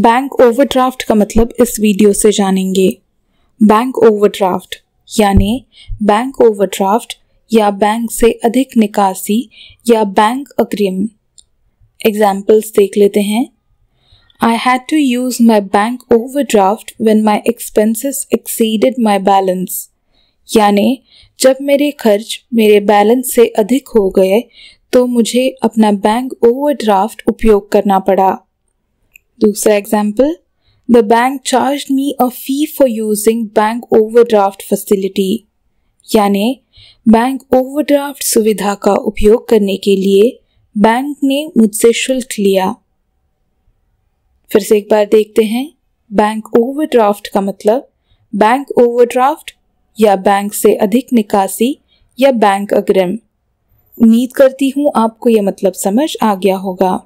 Bank overdraft का मतलब इस वीडियो से जानेंगे। बैंक ओवरड्राफ्ट यानी बैंक ओवरड्राफ्ट या बैंक से अधिक निकासी या बैंक अग्रिम। एग्जाम्पल्स देख लेते हैं। I had to use my bank overdraft when my expenses exceeded my balance, यानी जब मेरे खर्च मेरे बैलेंस से अधिक हो गए तो मुझे अपना बैंक ओवरड्राफ्ट उपयोग करना पड़ा। दूसरा example, the bank charge me a fee for using bank overdraft facility, यानी बैंक ओवरड्राफ्ट सुविधा का उपयोग करने के लिए बैंक ने मुझसे शुल्क लिया। फिर से एक बार देखते हैं। बैंक ओवरड्राफ्ट का मतलब बैंक ओवरड्राफ्ट या बैंक से अधिक निकासी या बैंक अग्रिम। उम्मीद करती हूँ आपको यह मतलब समझ आ गया होगा।